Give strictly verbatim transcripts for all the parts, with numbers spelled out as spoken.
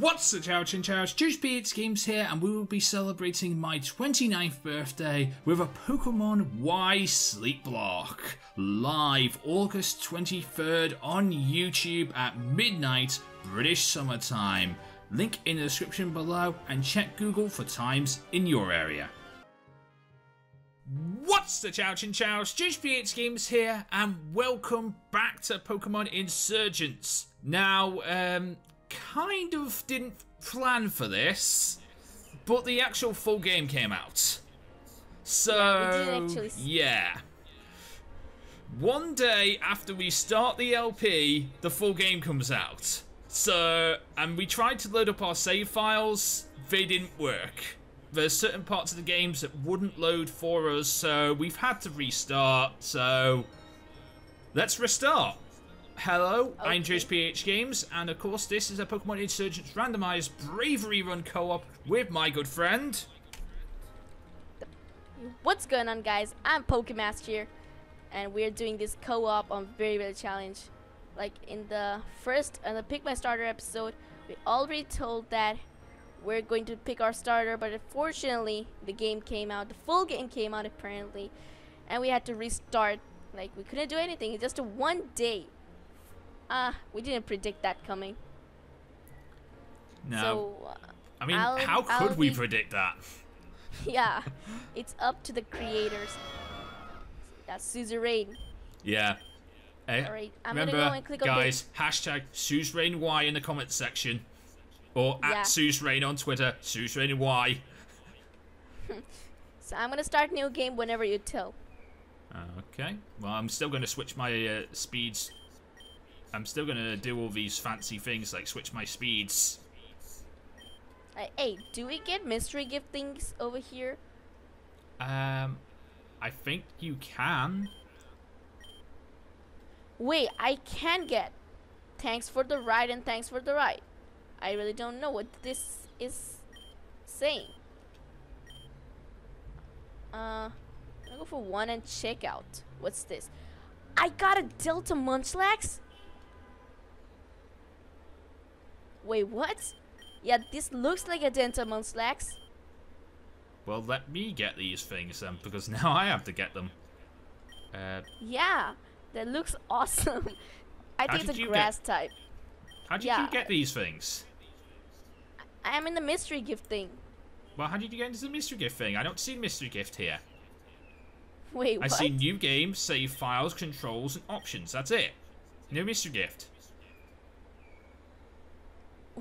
What's up, Chow Chin Chows? Jujbih's Games here, and we will be celebrating my twenty-ninth birthday with a Pokemon Y Sleep Block. Live August twenty-third on YouTube at midnight British summertime. Link in the description below and check Google for times in your area. What's the Chow Chin Chows? Jujbih's Games here, and welcome back to Pokemon Insurgents. Now, um... kind of didn't plan for this, but the actual full game came out. So, yeah. yeah. One day after we start the L P, the full game comes out. So, and we tried to load up our save files, they didn't work. There's certain parts of the games that wouldn't load for us, so we've had to restart, so let's restart. Hello, okay. I'm Jujbih's Games, and of course this is a Pokemon Insurgents randomised Bravery Run co-op with my good friend. What's going on, guys? I'm Pokemaster here, and we're doing this co-op on Very Very Challenge. Like in the first, and the Pick My Starter episode, we already told that we're going to pick our starter, but unfortunately the game came out, the full game came out apparently, and we had to restart. Like, we couldn't do anything, it's just a one day. Ah, uh, we didn't predict that coming. No. So, uh, I mean, I'll, how could I'll we be... predict that? Yeah, it's up to the creators. That's Suzerain. Yeah. Hey, all right, I'm remember, gonna go and click guys, on hashtag SuzerainY in the comments section. Or yeah. at Suzerain on Twitter, SuzerainY. So I'm going to start new game whenever you tell. Okay. Well, I'm still going to switch my uh, speeds. I'm still gonna do all these fancy things like switch my speeds. Uh, hey, do we get mystery gift things over here? Um, I think you can. Wait, I can get. Thanks for the ride and thanks for the ride. I really don't know what this is saying. Uh, I'll go for one and check out. What's this? I got a Delta Munchlax? Wait, what? Yeah, this looks like a Delta Munchlax. Well, let me get these things then, because now I have to get them. Uh, yeah, that looks awesome. I think it's a grass get... type. How did yeah. you get these things? I'm in the mystery gift thing. Well, how did you get into the mystery gift thing? I don't see mystery gift here. Wait, I what? I see new game, save files, controls, and options. That's it. No mystery gift.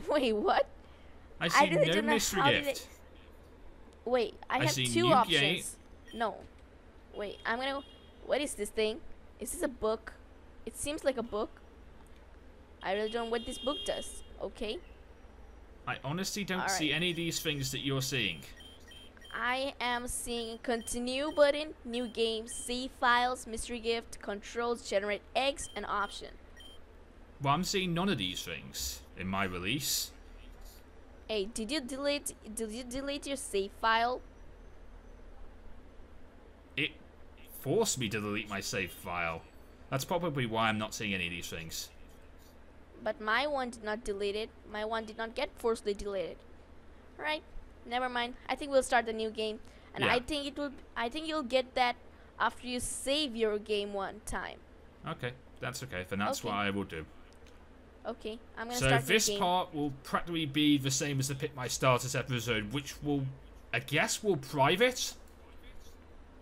Wait, what? I see I really no mystery gift. They... Wait, I, I have two options. Game. No. Wait, I'm gonna... What is this thing? Is this a book? It seems like a book. I really don't know what this book does. Okay. I honestly don't right. see any of these things that you're seeing. I am seeing continue button, new game, save files, mystery gift, controls, generate eggs, and option. Well, I'm seeing none of these things in my release. Hey, did you delete did you delete your save file? It forced me to delete my save file. That's probably why I'm not seeing any of these things. But my one did not delete it. My one did not get forcibly deleted. Right, never mind. I think we'll start the new game. And yeah. I think it will I think you'll get that after you save your game one time. Okay, that's okay. Then that's okay. what I will do. Okay, I'm gonna so start this game. Part will practically be the same as the Pick My Starters episode, which will, I guess, will private.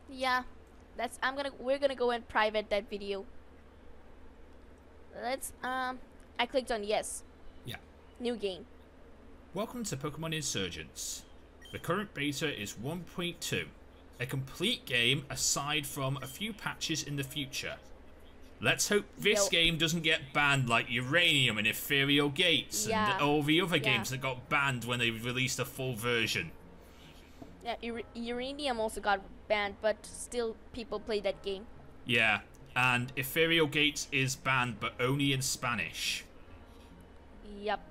Yeah, that's. I'm gonna. We're gonna go and private that video. Let's. Um, I clicked on yes. Yeah. New game. Welcome to Pokemon Insurgents. The current beta is one point two, a complete game aside from a few patches in the future. Let's hope this Yo. game doesn't get banned like Uranium and Ethereal Gates yeah. and all the other yeah. games that got banned when they released a full version. Yeah, Ur Uranium also got banned, but still people play that game. Yeah, and Ethereal Gates is banned, but only in Spanish. Yep.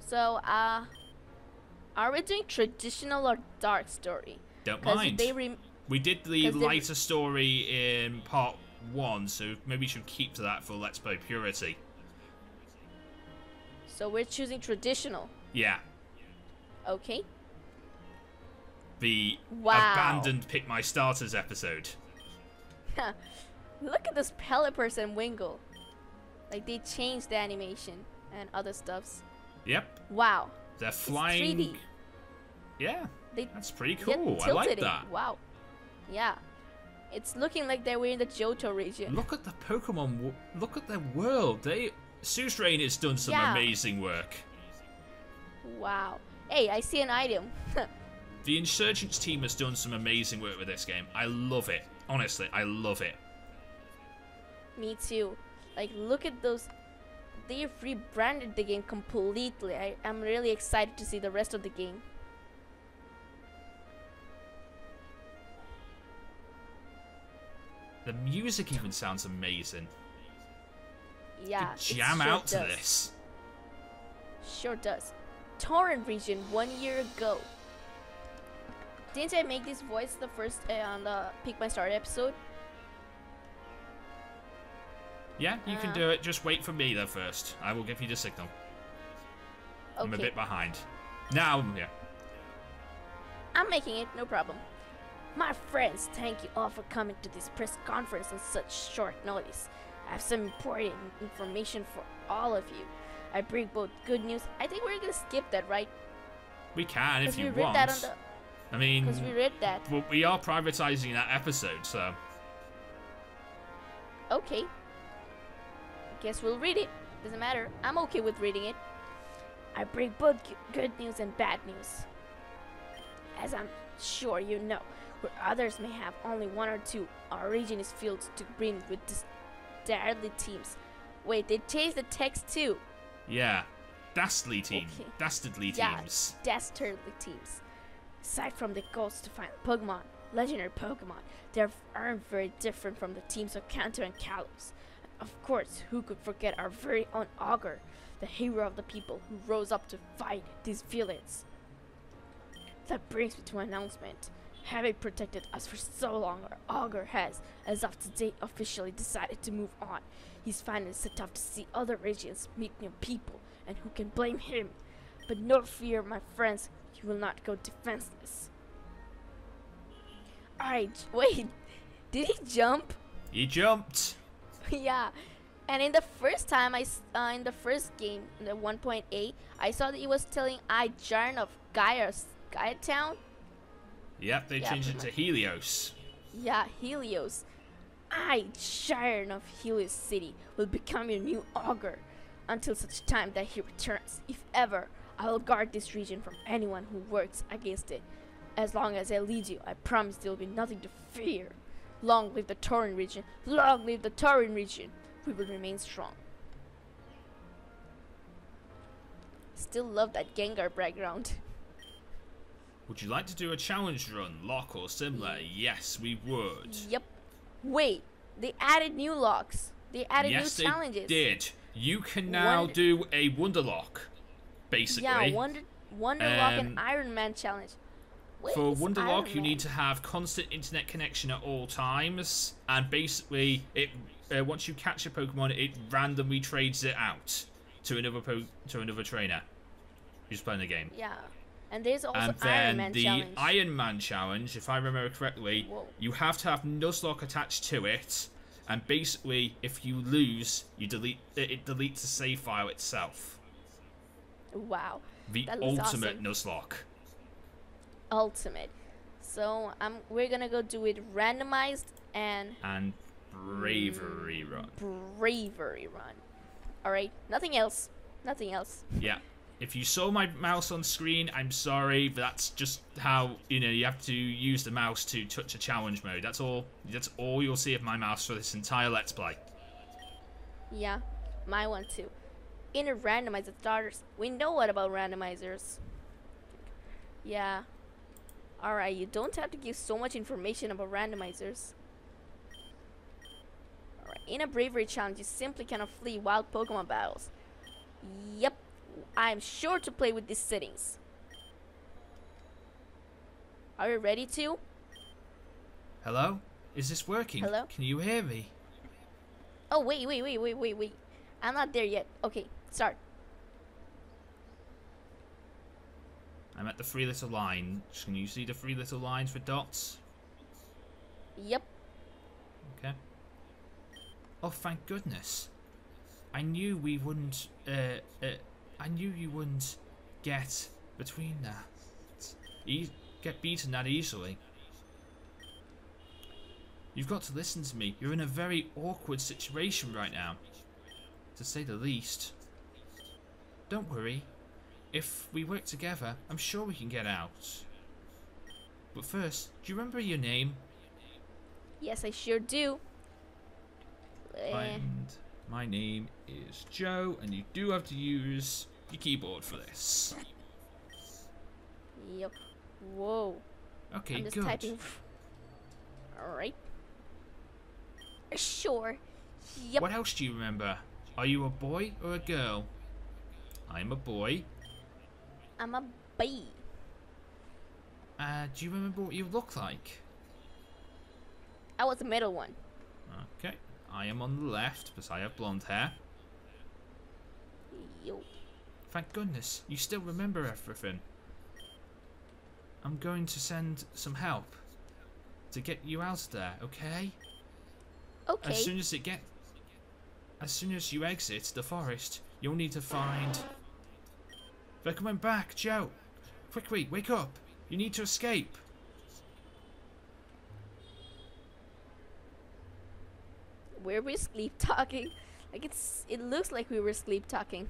So, uh, are we doing traditional or dark story? Don't mind. They rem we did the lighter story in part one, so maybe you should keep to that for Let's Play Purity. So we're choosing traditional. Yeah. Okay. The wow. abandoned Pick My Starters episode. Look at this Pelipper's and Wingull. Like, they changed the animation and other stuffs. Yep. Wow. They're flying. It's three D. Yeah. They, that's pretty cool. I like that. It. Wow. Yeah. It's looking like they were in the Johto region. Look at the Pokemon. Look at their world. They Suzerain has done some yeah. amazing work. Wow. Hey, I see an item. The Insurgents team has done some amazing work with this game. I love it. Honestly, I love it. Me too. Like, look at those. They've rebranded the game completely. I, I'm really excited to see the rest of the game. The music even sounds amazing. Yeah, you jam it sure out does. to this. Sure does. Torrent region one year ago. Didn't I make this voice the first uh, on the Pick My Star episode? Yeah, you uh, can do it. Just wait for me though first. I will give you the signal. Okay. I'm a bit behind. Now, yeah. I'm making it, no problem. My friends, thank you all for coming to this press conference on such short notice. I have some important information for all of you. I bring both good news. I think we're gonna skip that, right? We can if you we read want. That on the, I mean, because we read that. But we are privatizing that episode, so. Okay. I guess we'll read it. Doesn't matter. I'm okay with reading it. I bring both good news and bad news. As I'm sure you know. Where others may have only one or two, our region is filled to brim with dastardly teams. Wait, they changed the text too. Yeah, dastardly team, okay. dastardly teams. Yeah, dastardly teams. Aside from the goals to find Pokemon, legendary Pokemon, they aren't very different from the teams of Kanto and Kalos. Of course, who could forget our very own Augur, the hero of the people who rose up to fight these villains? That brings me to an announcement. Having protected us for so long, our Augur has, as of today, officially decided to move on. He's finally set off to see other regions, meet new people, and who can blame him? But no fear, my friends, you will not go defenseless. Alright, wait, did he jump? He jumped. Yeah, and in the first time, I, uh, in the first game, in the one point eight, I saw that he was telling I, Jarn of Gaia, Gaia Town. Yep, they yeah, changed it to Helios. Yeah, Helios. I, Suzerain of Helios City, will become your new Augur. Until such time that he returns, if ever, I will guard this region from anyone who works against it. As long as I lead you, I promise there will be nothing to fear. Long live the Tauren region. Long live the Tauren region. We will remain strong. Still love that Gengar background. Would you like to do a challenge run, lock or similar? Yes, we would. Yep. Wait, they added new locks. They added yes, new challenges. Yes, they did. You can now Wonder do a Wonder Lock, basically. Yeah, Wonder, Wonder um, Lock and Iron Man challenge. Wait, for Wonder Iron Lock, Man? you need to have constant internet connection at all times, and basically, it uh, once you catch a Pokemon, it randomly trades it out to another po to another trainer who's playing the game. Yeah. And there's also and then Iron Man the challenge. Iron Man challenge, if I remember correctly, Whoa. you have to have Nuzlocke attached to it, and basically, if you lose, you delete it deletes the save file itself. Wow. The that looks ultimate awesome. Nuzlocke. Ultimate. So um, we're gonna go do it randomized and and bravery run. Bravery run. All right. Nothing else. Nothing else. Yeah. If you saw my mouse on screen, I'm sorry, but that's just how, you know, you have to use the mouse to touch a challenge mode. That's all that's all you'll see of my mouse for this entire Let's Play. Yeah, my one too. In a randomizer starters, we know what about randomizers. Yeah. Alright, you don't have to give so much information about randomizers. Alright, in a bravery challenge, you simply cannot flee wild Pokemon battles. Yep. I'm sure to play with these settings. Are you ready to? Hello? Is this working? Hello? Can you hear me? Oh, wait, wait, wait, wait, wait, wait. I'm not there yet. Okay, start. I'm at the three little line. Can you see the three little lines with dots? Yep. Okay. Oh, thank goodness. I knew we wouldn't, uh, uh, I knew you wouldn't get between that. E get beaten that easily. You've got to listen to me. You're in a very awkward situation right now, to say the least. Don't worry. If we work together, I'm sure we can get out. But first, do you remember your name? Yes, I sure do. And my name is Joe, and you do have to use your keyboard for this. Yep. Whoa. Okay, I'm just good. Typing. All right. Sure. Yep. What else do you remember? Are you a boy or a girl? I'm a boy. I'm a boy. Uh, do you remember what you look like? I was the middle one. Okay. I am on the left, because I have blonde hair. Yo. Thank goodness, you still remember everything. I'm going to send some help to get you out of there, okay? Okay. As soon as it get, as soon as you exit the forest, you'll need to find. They're coming back, Joe. Quickly, wake up! You need to escape. Where we sleep talking, like it's it looks like we were sleep talking.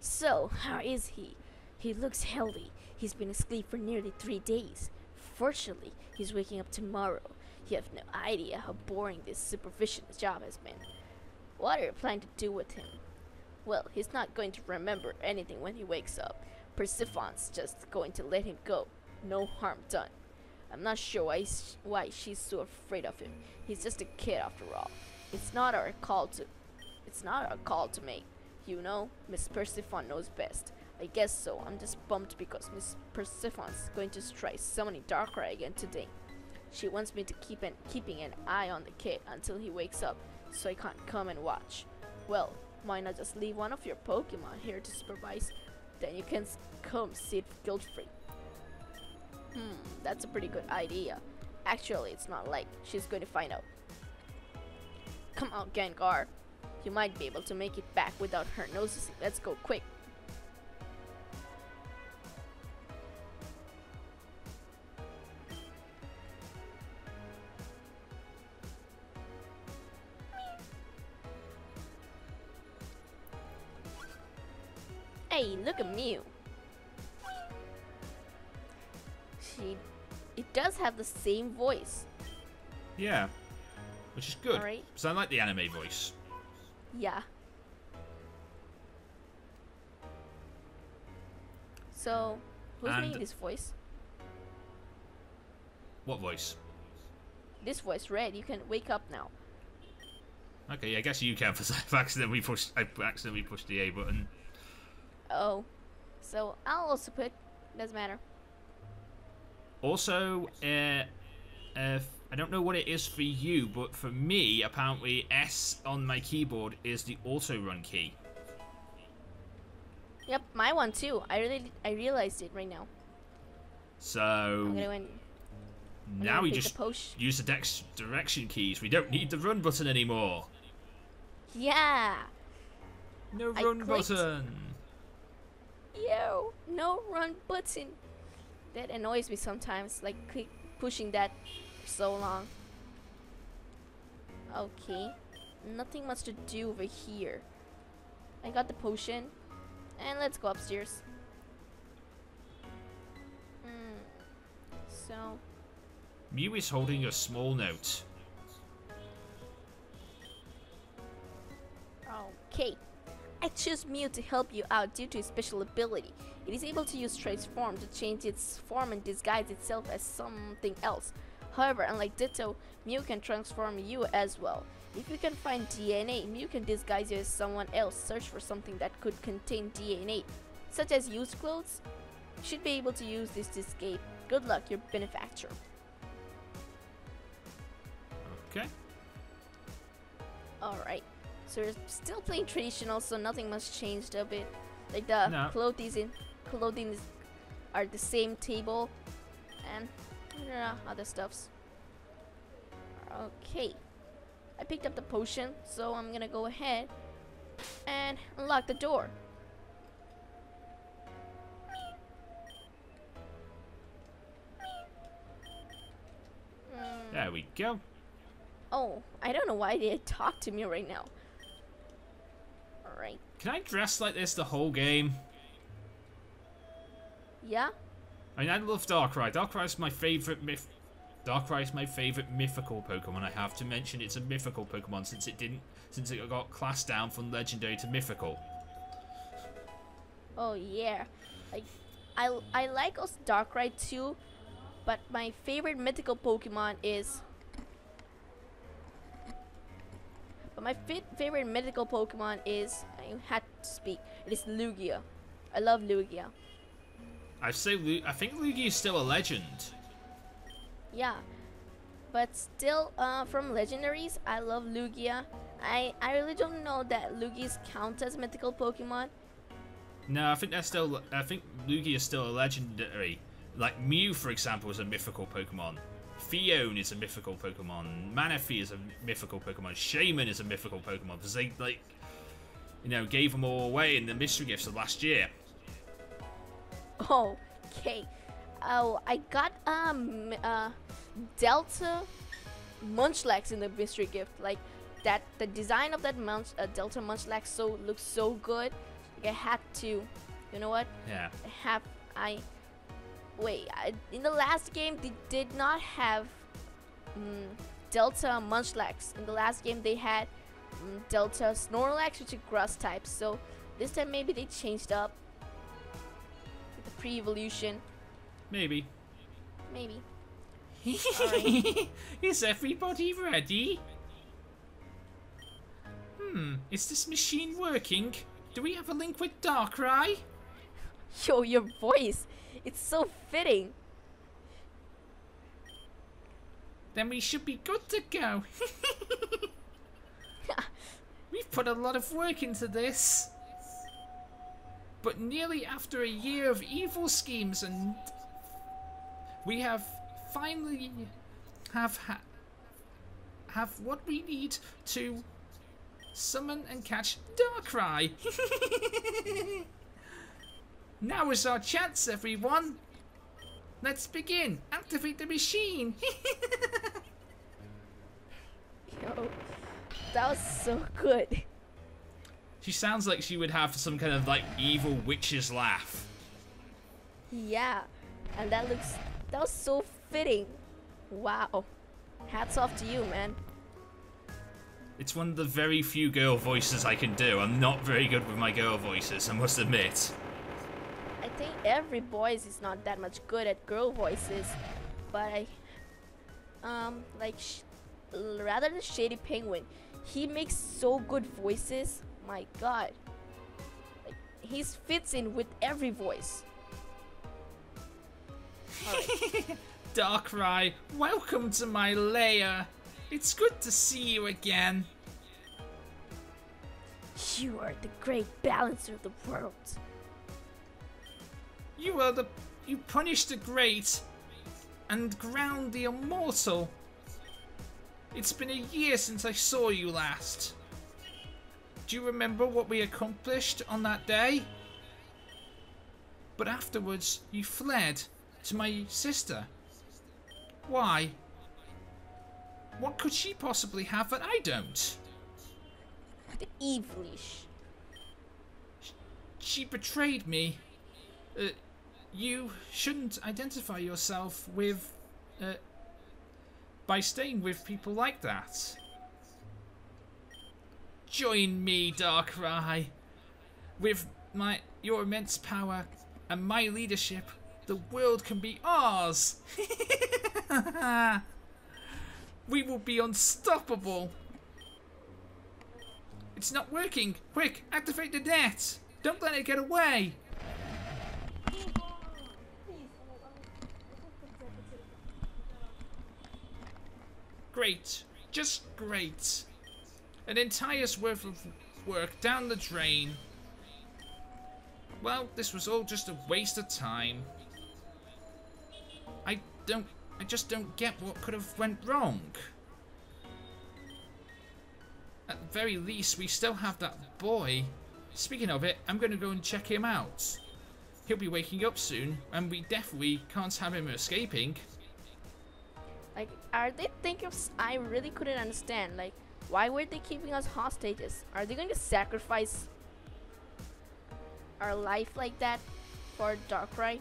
So how is he? He looks healthy. He's been asleep for nearly three days. Fortunately, he's waking up tomorrow. You have no idea how boring this supervision job has been. What are you planning to do with him? Well, he's not going to remember anything when he wakes up. Persephone's just going to let him go. No harm done. I'm not sure why sh why she's so afraid of him. He's just a kid after all. It's not our call to, it's not our call to make. You know, Miss Persephone knows best. I guess so. I'm just bummed because Miss Persephone's going to try summoning Darkrai again today. She wants me to keep an keeping an eye on the kid until he wakes up, so I can't come and watch. Well, why not just leave one of your Pokemon here to supervise? Then you can come see it guilt-free. Hmm, that's a pretty good idea. Actually, it's not like she's going to find out. Come on, Gengar. You might be able to make it back without her noticing. Let's go quick. Hey, look at Mew. She, it does have the same voice. Yeah. Which is good. Right. So I like the anime voice. Yeah. So, who's and making this voice? What voice? This voice, Red. You can wake up now. Okay, yeah, I guess you can. Because I've accidentally pushed. I accidentally pushed the A button. Oh. So I'll also put. Doesn't matter. Also, uh. Uh, I don't know what it is for you, but for me, apparently S on my keyboard is the auto run key. Yep, my one too. I really, I realized it right now. So I'm gonna win. Now we just use the dex direction keys. We don't need the run button anymore. Yeah. No run button. Yo, no run button. That annoys me sometimes. Like click. Pushing that for so long. Okay, nothing much to do over here. I got the potion, and let's go upstairs. Mm. So, Mew is holding a small note. Okay, I choose Mew to help you out due to his special ability. It is able to use transform to change its form and disguise itself as something else. However, unlike Ditto, Mew can transform you as well. If you can find D N A, Mew can disguise you as someone else. Search for something that could contain D N A, such as used clothes. You should be able to use this to escape. Good luck, your benefactor. Okay. Alright, so we're still playing traditional, so nothing much changed a bit. Like the no. clothing is in clothing is are the same table, and uh, other stuffs. Okay, I picked up the potion, so I'm gonna go ahead and unlock the door. There we go. Oh, I don't know why they talk to me right now. Alright. Can I dress like this the whole game? Yeah? I mean, I love Darkrai. Darkrai is my favorite myth. Darkrai is my favorite mythical Pokemon. I have to mention it's a mythical Pokemon since it didn't, since it got classed down from legendary to mythical. Oh yeah, I, I, I like also Darkrai too, but my favorite mythical Pokemon is. But my fi favorite mythical Pokemon is. I had to speak. It is Lugia. I love Lugia. I say Lu I think Lugia is still a legend. Yeah, but still, uh, from legendaries, I love Lugia. I, I really don't know that Lugia's count as mythical Pokemon. No, I think that's still. I think Lugia is still a legendary. Like Mew, for example, is a mythical Pokemon. Fion is a mythical Pokemon. Manaphy is a mythical Pokemon. Shaman is a mythical Pokemon because they, like, you know, gave them all away in the mystery gifts of last year. Oh, okay. Oh, I got um uh, Delta Munchlax in the mystery gift. Like that, the design of that Munch, uh, Delta Munchlax so looks so good. Like, I had to, you know what? Yeah. I have I? Wait, I, in the last game they did not have um, Delta Munchlax. In the last game they had um, Delta Snorlax, which is grass type. So this time maybe they changed up the pre-evolution. Maybe. Maybe. Right. Is everybody ready? Hmm, is this machine working? Do we have a link with Darkrai? Yo, your voice. It's so fitting. Then we should be good to go. We've put a lot of work into this. But nearly after a year of evil schemes and... we have finally have ha have what we need to summon and catch Darkrai. Now is our chance, everyone. Let's begin. Activate the machine. Yo, that was so good. She sounds like she would have some kind of like evil witch's laugh. Yeah, and that looks. That was so fitting. Wow. Hats off to you, man. It's one of the very few girl voices I can do. I'm not very good with my girl voices, I must admit. I think every boy is not that much good at girl voices. But I... Um, like... Sh rather than Shady Penguin. He makes so good voices. My god. Like, he fits in with every voice. Right. Darkrai, welcome to my lair. It's good to see you again. You are the great balancer of the world. You are the... you punish the great and ground the immortal. It's been a year since I saw you last. Do you remember what we accomplished on that day? But afterwards, you fled. To my sister. Why? What could she possibly have that I don't? The evilish. She betrayed me. Uh, you shouldn't identify yourself with... Uh, by staying with people like that. Join me, Darkrai. With my your immense power and my leadership... the world can be ours! We will be unstoppable! It's not working! Quick, activate the net! Don't let it get away! Great. Just great. An entire's worth of work down the drain. Well, this was all just a waste of time. don't... I just don't get what could have went wrong. At the very least, we still have that boy. Speaking of it, I'm going to go and check him out. He'll be waking up soon, and we definitely can't have him escaping. Like, are they thinking of... I really couldn't understand. Like, why were they keeping us hostages? Are they going to sacrifice our life like that for Darkrai?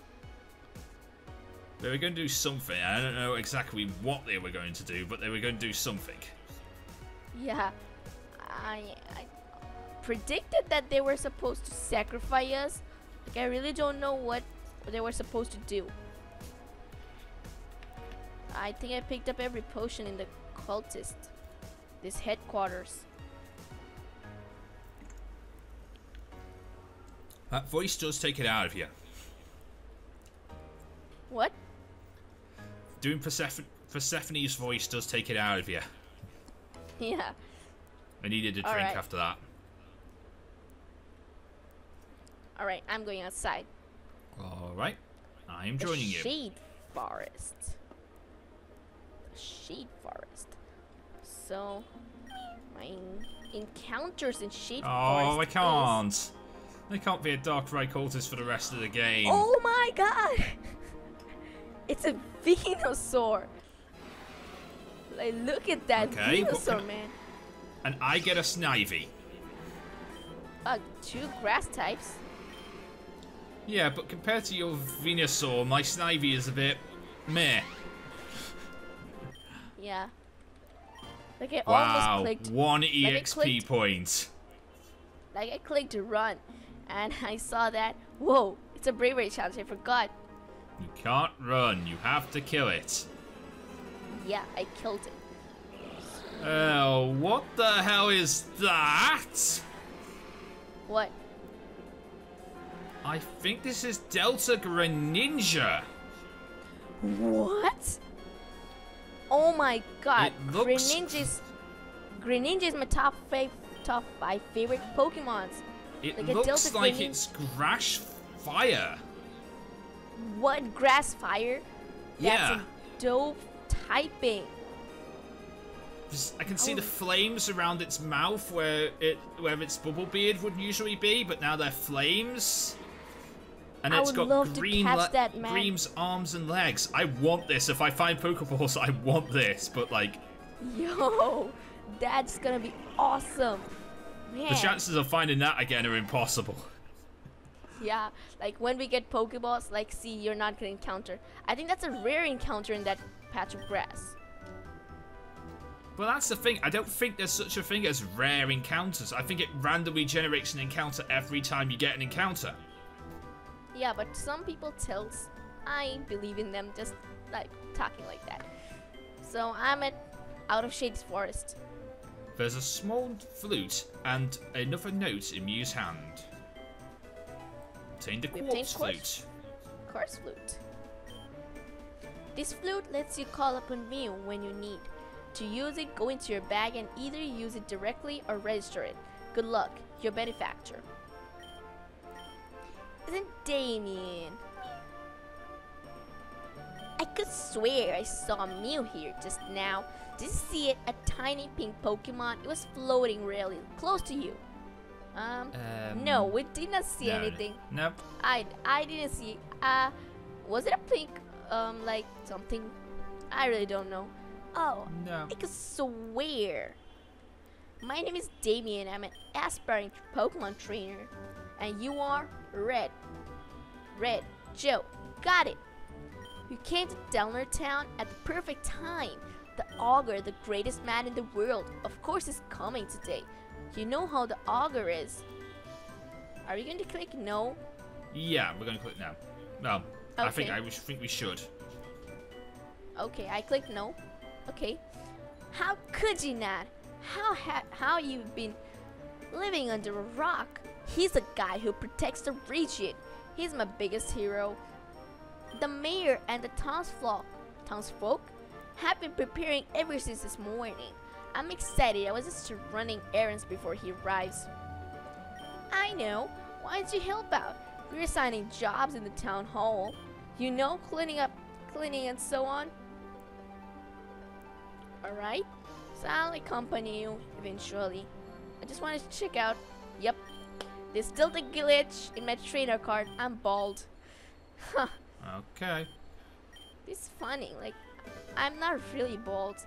They were going to do something. I don't know exactly what they were going to do, but they were going to do something. Yeah. I, I predicted that they were supposed to sacrifice us. Like, I really don't know what they were supposed to do. I think I picked up every potion in the cultist. This headquarters. That voice does take it out of you. What? Doing Persephone, Persephone's voice does take it out of you. Yeah. I needed a drink right after that. Alright, I'm going outside. Alright. I'm the joining shade you. Shade forest. The shade forest. So, my encounters in shade oh, forest. Oh, I can't. Is... I can't be a Darkrai cultist for the rest of the game. Oh my god! It's a Venusaur. Like, look at that okay, Venusaur, can... man. And I get a Snivy. Uh, two grass types. Yeah, but compared to your Venusaur, my Snivy is a bit meh. Yeah. Like it wow, almost clicked. One like E X P clicked, point. Like I clicked run, and I saw that. Whoa, it's a bravery challenge. I forgot. You can't run. You have to kill it. Yeah, I killed it. Oh, uh, what the hell is that? What? I think this is Delta Greninja. What? Oh my god. It looks... Greninja's, Greninja's my top five, top five favorite Pokemons. It like looks Delta like Greninja. It's grass fire. What? Grass fire? That's yeah. a dope typing. I can see oh. the flames around its mouth where it where its bubble beard would usually be, but now they're flames. And I it's got green that, green's arms and legs. I want this. If I find Pokeballs, I want this. But like, yo, that's gonna be awesome. Man. The chances of finding that again are impossible. Yeah, like when we get Pokeballs, like see, you're not gonna encounter. I think that's a rare encounter in that patch of grass. Well, that's the thing. I don't think there's such a thing as rare encounters. I think it randomly generates an encounter every time you get an encounter. Yeah, but some people tilt. I believe in them just like talking like that. So I'm at Out of Shades Forest. There's a small flute and another note in Mew's hand. Obtained a quartz flute. Quartz flute. This flute lets you call upon Mew when you need. To use it, go into your bag and either use it directly or register it. Good luck, your benefactor. Isn't Damien? I could swear I saw Mew here just now. Did you see it? A tiny pink Pokemon. It was floating really close to you. Um, um no, we did not see no, anything. Nope. I, I didn't see. Uh, was it a pink, um, like something? I really don't know. Oh, no. I could swear. My name is Damien. I'm an aspiring Pokemon trainer. And you are Red. Red Joe. Got it. You came to Delnor Town at the perfect time. The Augur, the greatest man in the world, of course is coming today. You know how the Augur is. Are you going to click no? Yeah, we're going to click no. No, okay. I think I think we should. Okay, I clicked no. Okay, how could you not? How ha how you've been living under a rock? He's a guy who protects the region. He's my biggest hero. The mayor and the townsfolk, townsfolk have been preparing ever since this morning. I'm excited. I was just running errands before he arrives. I know. Why don't you help out? We're assigning jobs in the town hall. You know, cleaning up cleaning and so on. Alright, so I'll accompany you eventually. I just wanted to check out. Yep, there's still the glitch in my trainer card. I'm bald. Huh. Okay. It's funny, like, I'm not really bald.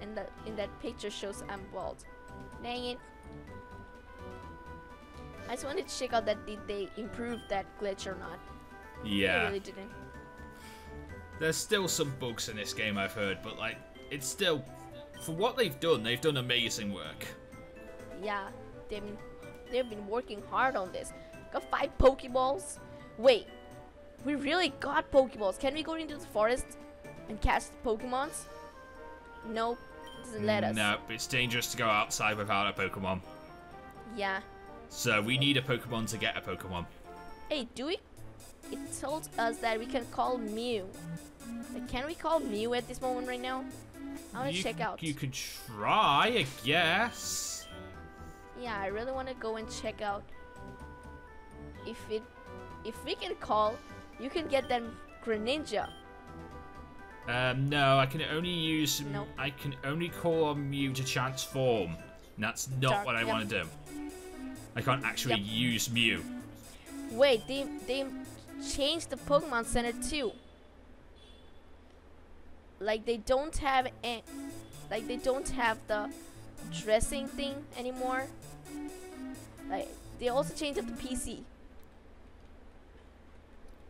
And that in that picture shows I'm bald. Dang it. I just wanted to check out that did they improve that glitch or not. Yeah. They really didn't. There's still some bugs in this game, I've heard, but like, it's still, for what they've done, they've done amazing work. Yeah, they've been, they've been working hard on this. Got five Pokeballs. Wait, we really got Pokeballs. Can we go into the forest and catch the Pokemons? Nope, doesn't let us. No, it's dangerous to go outside without a Pokemon. Yeah. So we need a Pokemon to get a Pokemon. Hey, do we? It told us that we can call Mew. Like, can we call Mew at this moment right now? I want to check out. You could try, I guess. Yeah, I really want to go and check out. If it, if we can call, you can get that Greninja. Um, no, I can only use. Nope. I can only call on Mew to transform. And that's not Dark, what I yep. want to do. I can't actually yep. use Mew. Wait, they they changed the Pokemon Center too. Like they don't have a, like they don't have the dressing thing anymore. Like they also changed up the P C.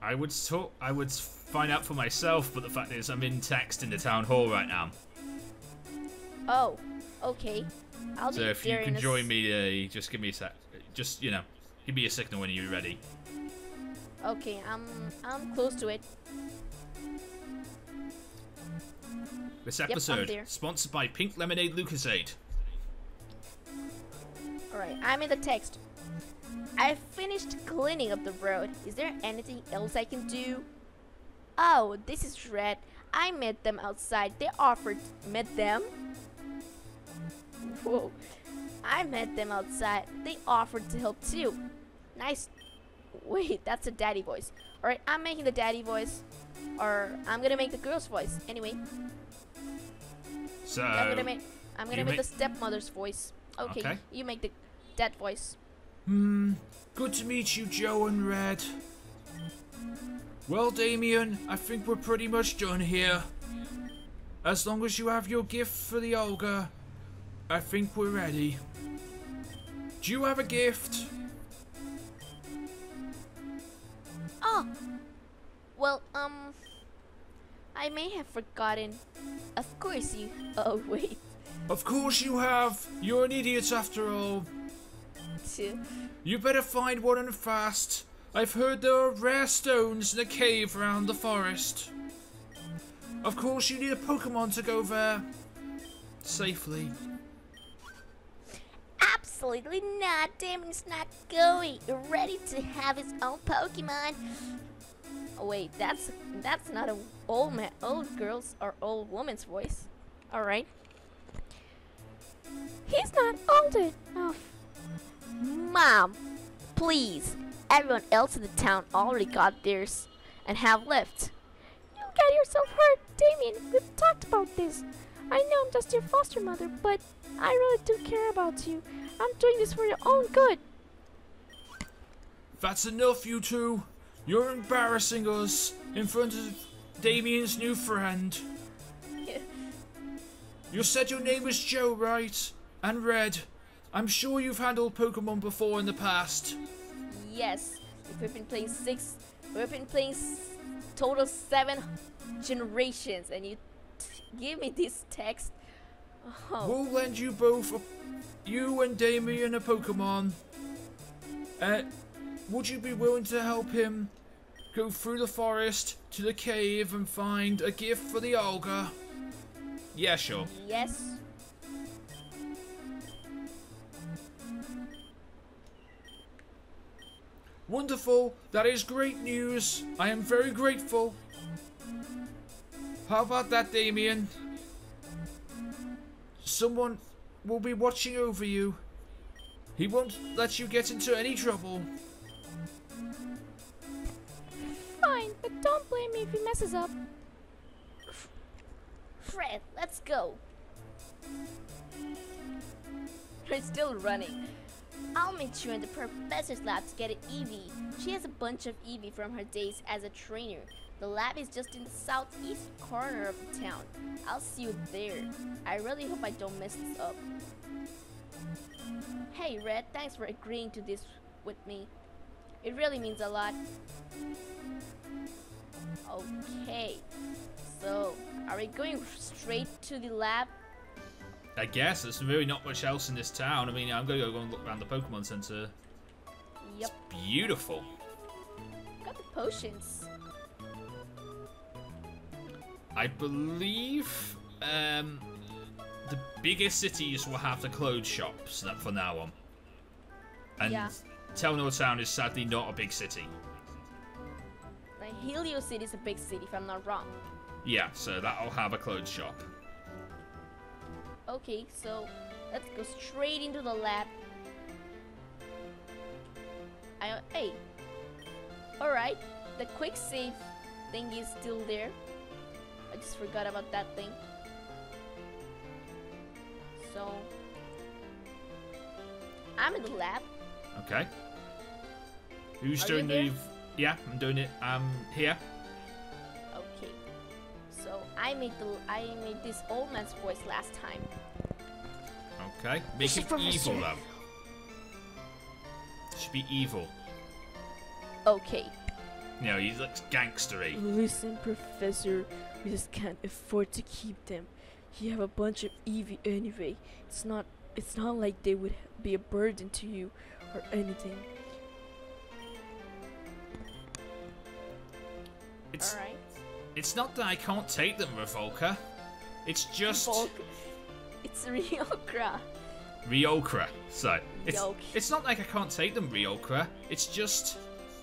I would talk. I would find out for myself, but the fact is, I'm in text in the town hall right now. Oh, okay. I'll so be if you can join me, uh, just give me a sec. Just you know, give me a signal when you're ready. Okay, I'm I'm close to it. This episode yep, sponsored by Pink Lemonade Lucasade. All right, I'm in the text. I finished cleaning up the road. Is there anything else I can do? Oh, this is red. I met them outside. They offered met them. Whoa. I met them outside. They offered to help too. Nice. Wait, that's a daddy voice. All right, I'm making the daddy voice, or I'm gonna make the girl's voice. Anyway. So. I'm gonna make. I'm gonna make, make the stepmother's voice. Okay, okay. You make the dad voice. Hmm, good to meet you, Joe and Red. Well, Damien, I think we're pretty much done here. As long as you have your gift for the Olga, I think we're ready. Do you have a gift? Oh! Well, um... I may have forgotten. Of course you... Oh, wait. Of course you have! You're an idiot after all. You better find one and fast. I've heard there are rare stones in a cave around the forest. Of course you need a Pokemon to go there safely. Absolutely not, Damon's not going. Ready to have his own Pokemon. Oh wait, that's that's not an old man, old girl's or old woman's voice. Alright. He's not old enough. Mom, please. Everyone else in the town already got theirs and have left. You'll get yourself hurt, Damien. We've talked about this. I know I'm just your foster mother, but I really do care about you. I'm doing this for your own good. That's enough, you two. You're embarrassing us in front of Damien's new friend. You said your name was Joe, right? And Red. I'm sure you've handled Pokemon before in the past. Yes, we've been playing six, we've been playing s total seven generations, and you t give me this text. Oh. We'll lend you both, a, you and Damien, a Pokemon. Uh, would you be willing to help him go through the forest to the cave and find a gift for the Olga? Yeah, sure. Yes. Wonderful, that is great news. I am very grateful. How about that, Damien? Someone will be watching over you. He won't let you get into any trouble. Fine, but don't blame me if he messes up. Darkrai, let's go. You're still running. I'll meet you in the professor's lab to get an Eevee. She has a bunch of Eevee from her days as a trainer. The lab is just in the southeast corner of the town. I'll see you there. I really hope I don't mess this up. Hey Red, thanks for agreeing to this with me. It really means a lot. Okay, so are we going straight to the lab? I guess there's really not much else in this town. I mean, I'm gonna go and look around the Pokemon Center. Yep. It's beautiful. Got the potions. I believe um, the bigger cities will have the clothes shops for now on. And yeah. Delnor Town is sadly not a big city. Like Helios City is a big city, if I'm not wrong. Yeah, so that'll have a clothes shop. Okay, so let's go straight into the lab. I, hey, alright, the quick save thing is still there. I just forgot about that thing. So, I'm in the lab. Okay. Who's Are doing the... Yeah, I'm doing it. I'm here. Okay. So, I made the I made this old man's voice last time. Okay. Make it evil, though. It should be evil. Okay. No, he looks gangstery. Listen, Professor, we just can't afford to keep them. You have a bunch of Eevee anyway. It's not, it's not like they would be a burden to you or anything. It's, All right. It's not that I can't take them, Revolka. It's just... Revolk. It's Ryokra. Ryokra. So, it's, it's not like I can't take them, Ryokra. It's just...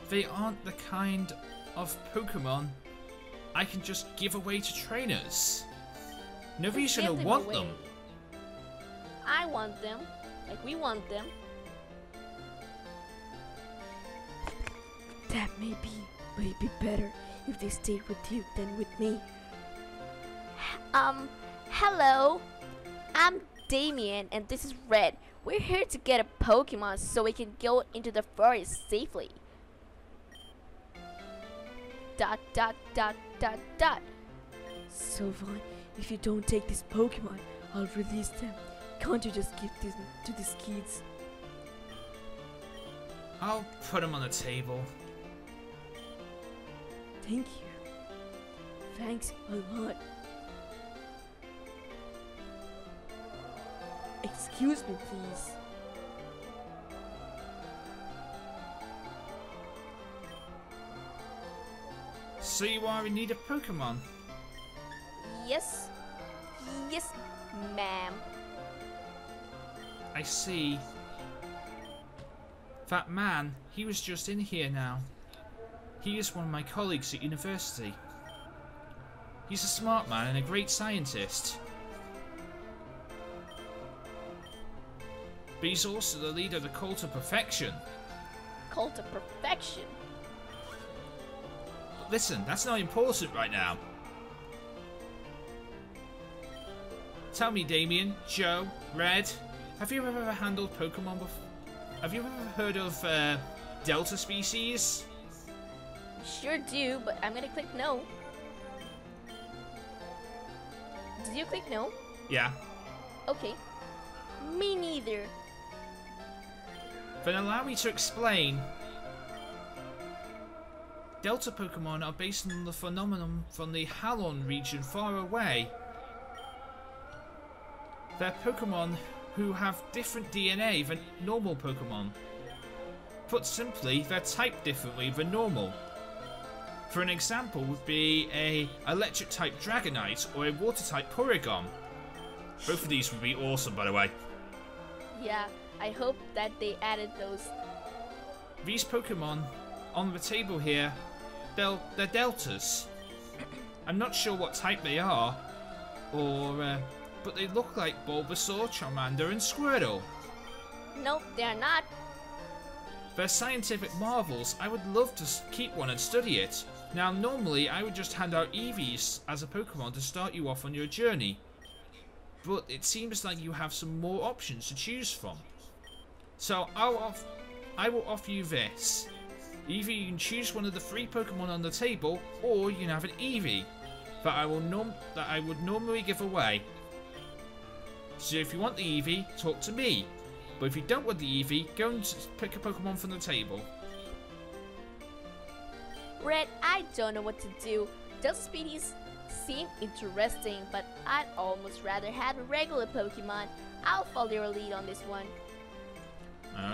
They aren't the kind of Pokemon I can just give away to trainers. Nobody's gonna want away. them. I want them. Like, we want them. That may be, but it'd be better if they stayed with you than with me. Um, hello. I'm Damien, and this is Red. We're here to get a Pokemon so we can go into the forest safely. Dot dot dot dot dot. Sylvan, if you don't take this Pokemon, I'll release them. Can't you just give this to these kids? I'll put them on the table. Thank you. Thanks a lot. Excuse me, please. So you are in need of Pokemon? Yes. Yes, ma'am. I see. That man, he was just in here now. He is one of my colleagues at university. He's a smart man and a great scientist. But he's also the leader of the Cult of Perfection. Cult of Perfection? Listen, that's not important right now. Tell me, Damien, Joe, Red, have you ever handled Pokemon before? Have you ever heard of uh, Delta species? Sure do, but I'm gonna click no. Did you click no? Yeah. Okay. Me neither. Then allow me to explain. Delta Pokemon are based on the phenomenon from the Halon region far away. They're Pokemon who have different D N A than normal Pokemon. Put simply, they're typed differently than normal. For an example would be a electric type Dragonite or a water type Porygon. Both of these would be awesome, by the way. Yeah, I hope that they added those. These Pokemon on the table here, They'll, they're deltas. I'm not sure what type they are, or uh, but they look like Bulbasaur, Charmander, and Squirtle. Nope, they're not. They're scientific marvels. I would love to keep one and study it. Now, normally, I would just hand out Eevees as a Pokemon to start you off on your journey. But it seems like you have some more options to choose from. So, I'll off I will offer you this. Either you can choose one of the three Pokemon on the table, or you can have an Eevee that I, will norm that I would normally give away. So if you want the Eevee, talk to me. But if you don't want the Eevee, go and pick a Pokemon from the table. Red, I don't know what to do. Those speedies seem interesting, but I'd almost rather have a regular Pokemon. I'll follow your lead on this one.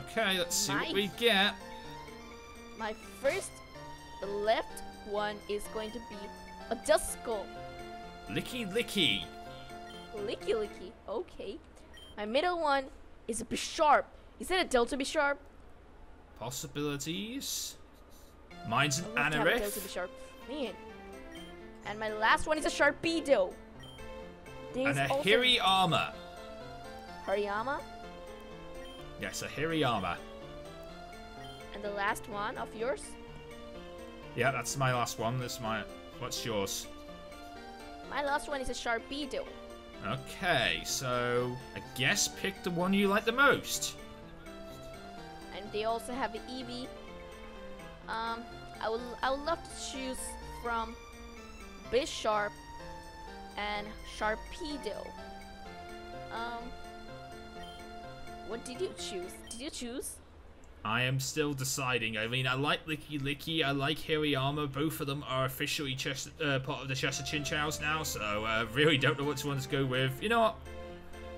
Okay, let's see my, what we get. My first left one is going to be a Duskull. Licky Licky. Licky Licky, okay. My middle one is a Bisharp. Is that a Delta Bisharp? Possibilities. Mine's an Anorith. Delta Bisharp. Man. And my last one is a Sharpedo. There's and a Hariyama. Hariyama? Yes, a Hariyama. And the last one of yours? Yeah, that's my last one. That's my. What's yours? My last one is a Sharpedo. Okay, so I guess pick the one you like the most. And they also have an Eevee. Um, I would I would love to choose from Bisharp and Sharpedo. Um, what did you choose? Did you choose? I am still deciding. I mean, I like Licky Licky. I like Hariyama. Both of them are officially Chester, uh, part of the Chester Chinchows now, so I uh, really don't know which one to go with. You know what?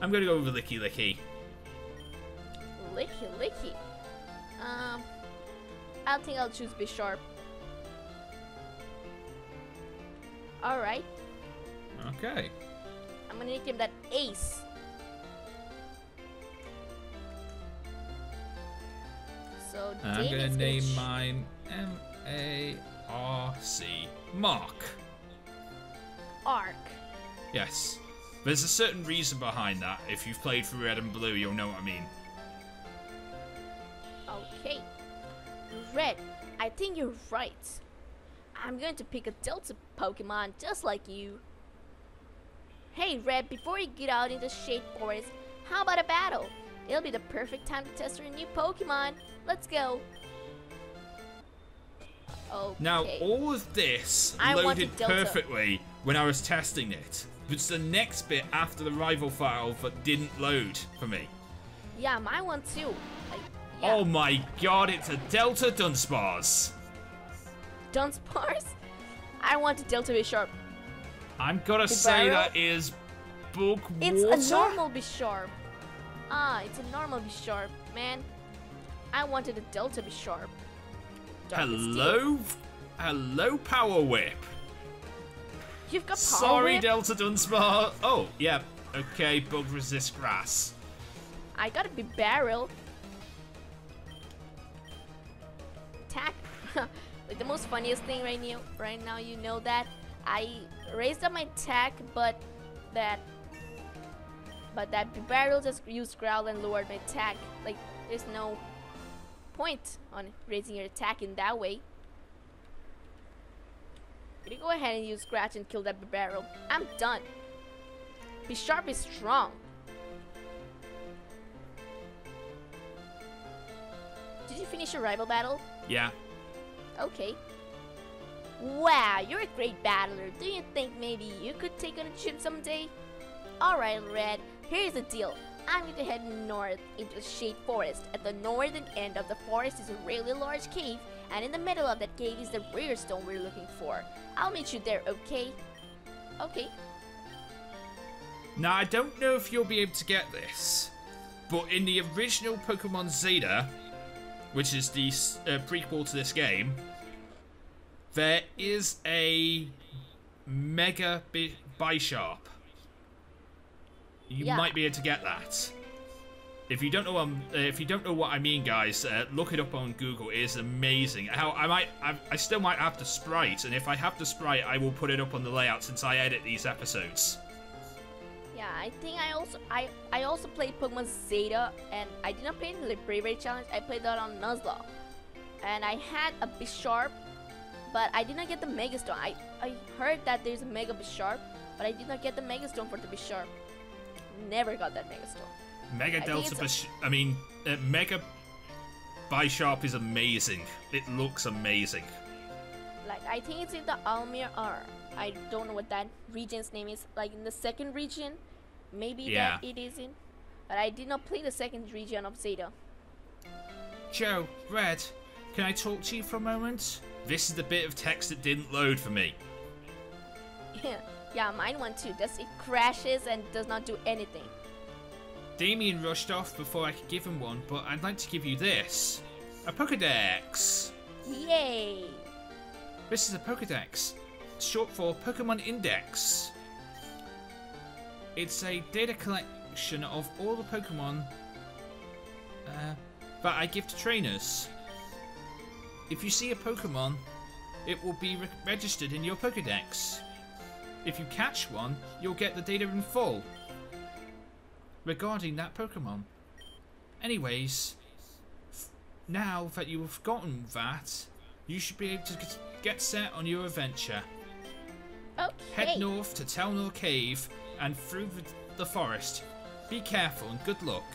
I'm going to go with Licky Licky. Licky Licky. Um, I think I'll choose Bisharp. All right. Okay. I'm going to nickname that Ace. So I'm gonna name gonna mine M A R C. Mark. Arc. Yes. There's a certain reason behind that. If you've played through Red and Blue, you'll know what I mean. Okay. Red, I think you're right. I'm going to pick a Delta Pokemon just like you. Hey Red, before you get out in the Shade Forest, how about a battle? It'll be the perfect time to test your new Pokemon. Let's go. Okay. Now, all of this I loaded perfectly when I was testing it. But it's the next bit after the rival file that didn't load for me. Yeah, my one too. Like, yeah. Oh my god, it's a Delta Dunsparce. Dunsparce? I want a Delta Bisharp. I'm gonna say that is bulk water. It's a normal Bisharp. Ah, it's a normal Bisharp, man. I wanted a Delta Bisharp. Hello? Hello, Power Whip. You've got Power Sorry, Whip? Delta Dunsparce. Oh, yeah. Okay, Bug Resist Grass. I gotta be Barrel. Attack. Like the most funniest thing right now, right now, you know that. I raised up my attack, but that... But that Barrel just used Growl and lowered my attack. Like, there's no point on raising your attack in that way. I'm gonna go ahead and use Scratch and kill that Barrel. I'm done. Bisharp is strong. Did you finish your rival battle? Yeah. Okay. Wow, you're a great battler. Do you think maybe you could take on a gym someday? Alright, Red. Here's the deal. I'm going to head north into the Shade Forest. At the northern end of the forest is a really large cave, and in the middle of that cave is the rare stone we're looking for. I'll meet you there, okay? Okay. Now, I don't know if you'll be able to get this, but in the original Pokemon Zeta, which is the uh, prequel to this game, there is a Mega Bisharp. You yeah. might be able to get that. If you don't know, um, if you don't know what I mean, guys, uh, look it up on Google. It is amazing. How I might, I, I still might have the sprite, and if I have the sprite, I will put it up on the layout since I edit these episodes. Yeah, I I think I also I I also played Pokemon Zeta, and I did not play in the Bravery Challenge. I played that on Nuzlocke, and I had a Bisharp, but I did not get the Mega Stone. I I heard that there's a Mega Bisharp, but I did not get the Mega Stone for the Bisharp. Never got that Mega Stone. Mega I Delta Bisharp. I mean, uh, Mega Bisharp is amazing. It looks amazing. Like, I think it's in the Almir R. I don't know what that region's name is. Like, in the second region, maybe yeah. that it is in. But I did not play the second region of Zeta. Joe, Red, can I talk to you for a moment? This is the bit of text that didn't load for me. Yeah, mine went too. Just it crashes and does not do anything. Damien rushed off before I could give him one, but I'd like to give you this. A Pokédex! Yay! This is a Pokédex, short for Pokemon Index. It's a data collection of all the Pokemon uh, that I give to trainers. If you see a Pokemon, it will be re registered in your Pokédex. If you catch one, you'll get the data in full regarding that Pokemon. Anyways, now that you've gotten that, you should be able to get set on your adventure. Okay. Head north to Telnor Cave and through the forest. Be careful and good luck.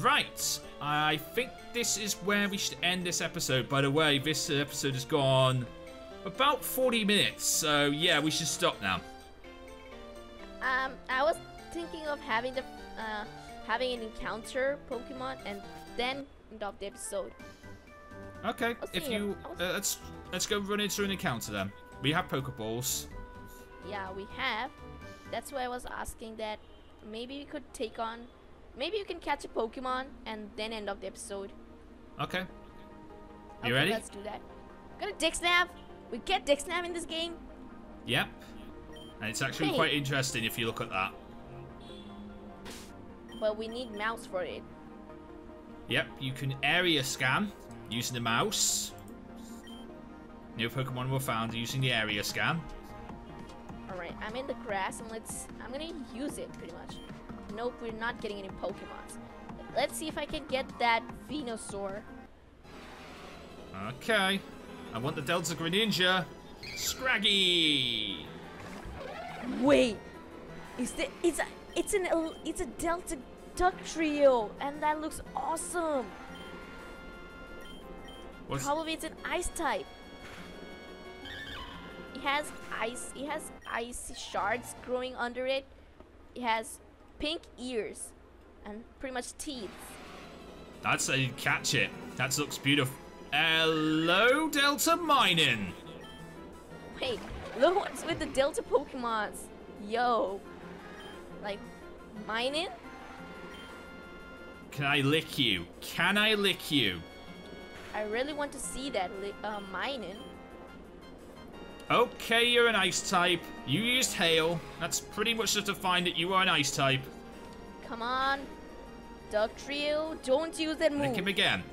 Right, I think this is where we should end this episode. By the way, this episode has gone about forty minutes, so yeah, we should stop now. Um, I was thinking of having the uh, having an encounter Pokemon and then end up the episode. Okay, if you uh, let's let's go run into an encounter then. We have Pokeballs. Yeah, we have. That's why I was asking that maybe we could take on, maybe you can catch a Pokemon and then end up the episode. Okay. You okay, ready? Let's do that. Got a Dexnav. We get Dexnav in this game. Yep. And it's actually hey. quite interesting if you look at that. But we need mouse for it. Yep, you can area scan using the mouse. New Pokemon were found using the area scan. Alright, I'm in the grass and let's I'm gonna use it pretty much. Nope, we're not getting any Pokemons. Let's see if I can get that Venusaur. Okay. I want the Delta Greninja. Scraggy! Wait. Is the it's a it's an it's a Delta Duck trio and that looks awesome. What's Probably it's an ice type. It has ice. It has ice shards growing under it. It has pink ears and pretty much teeth. That's how you catch it. That looks beautiful. Hello, Delta Mining. Wait, look what's with the Delta Pokemons. Yo, like mining? Can I lick you? Can I lick you? I really want to see that uh, mining. Okay, you're an ice type. You used hail. That's pretty much just to find that you are an ice type. Come on, Ductrio, don't use that move. Lick him again.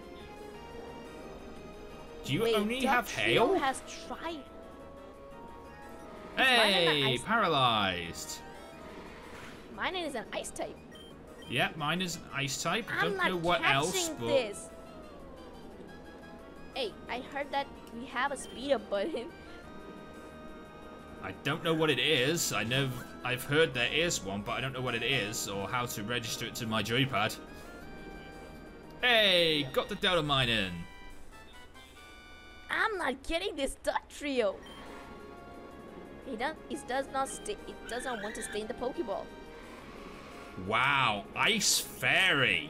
Do you Wait, only Ductrio have hail? Has tried. Hey, paralyzed. Mining is an ice type. Yeah, mine is an ice type. I don't know what else, but. This. Hey, I heard that we have a speed up button. I don't know what it is. I know I've heard there is one, but I don't know what it is or how to register it to my joypad. Hey, got the Delta Mine in. I'm not getting this Duck Trio. It does, it does not stay. It doesn't want to stay in the Pokeball. Wow, Ice Fairy.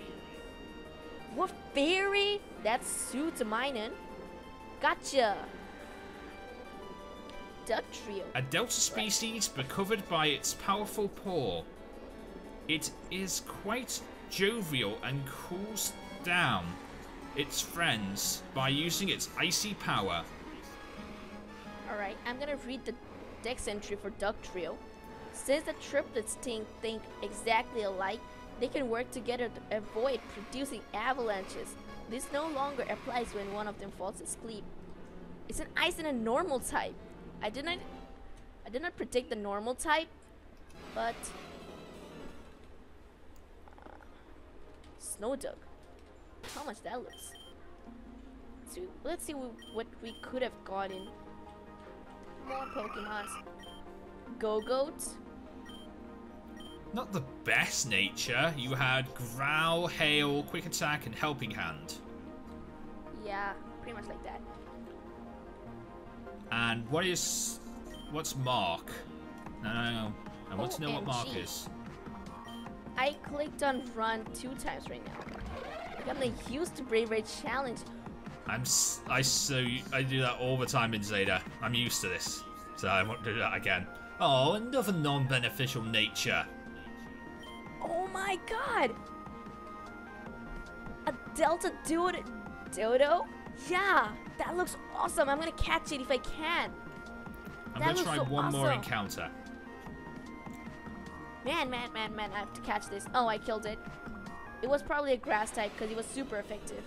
What fairy? That suits Minun. Gotcha. Ductrio. A Delta species recovered by its powerful paw. It is quite jovial and cools down its friends by using its icy power. Alright, I'm gonna read the Dex entry for Ductrio. Since the triplets think, think exactly alike, they can work together to avoid producing avalanches. This no longer applies when one of them falls asleep. It's an ice and a normal type. I did not I did not predict the normal type, but Snowdog. How much that looks. So let's see what we could have gotten. More Pokemons. Go-Goat. Not the best nature. You had Growl, Hail, Quick Attack, and Helping Hand. Yeah, pretty much like that. And what is... what's Mark? No, no, no. I want to know what Mark is. I clicked on Run two times right now. I'm gonna use the Bravery Challenge. I'm s I so I do that all the time in Zeta. I'm used to this, so I won't do that again. Oh, another non-beneficial nature. Oh my God! A Delta Dude Dodo? Yeah, that looks awesome. I'm gonna catch it if I can. I'm that gonna try so one awesome. more encounter. Man, man, man, man! I have to catch this. Oh, I killed it. It was probably a grass type because it was super effective.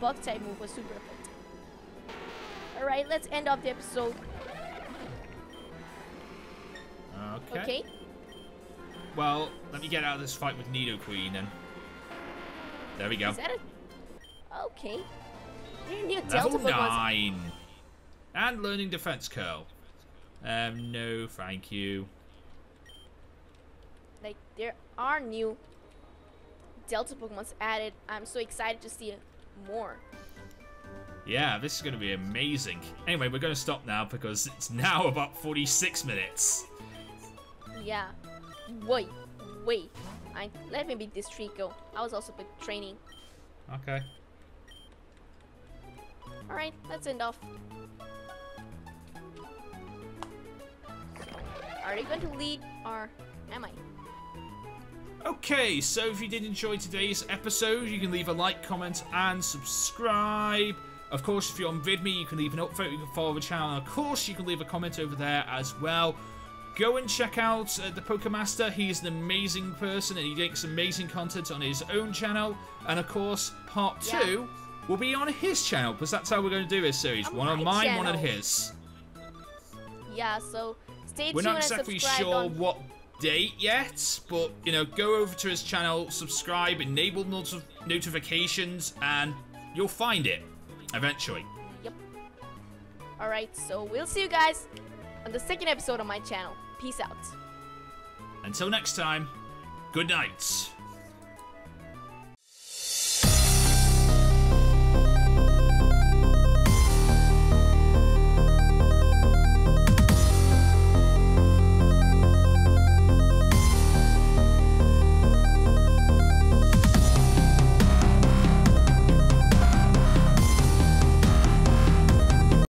Bug type move was super effective. Alright, let's end off the episode. Okay. Okay. Well, let me get out of this fight with Nidoqueen and... there we go. Is that a... okay. There are new Delta Level nine! Ones. And learning Defense Curl. Um, no, thank you. Like, there are new Delta Pokemon's added. I'm so excited to see more. Yeah, this is going to be amazing. Anyway, we're going to stop now because it's now about forty-six minutes. Yeah. Wait, wait. I let me beat this Trico. I was also training. Okay. All right, let's end off. So, are you going to lead or am I? Okay, so if you did enjoy today's episode, you can leave a like, comment, and subscribe. Of course, if you're on VidMe, you can leave an upvote, you can follow the channel, and of course, you can leave a comment over there as well. Go and check out uh, the Pokemaster. He is an amazing person, and he makes amazing content on his own channel. And of course, part yeah. two will be on his channel, because that's how we're going to do this series. On one on mine, channel. one on his. Yeah, so stay we're tuned. We're not exactly and sure on... what... date yet, but you know, go over to his channel, subscribe, enable not notifications, and you'll find it eventually. Yep. All right, so we'll see you guys on the second episode on my channel. Peace out. Until next time, good night.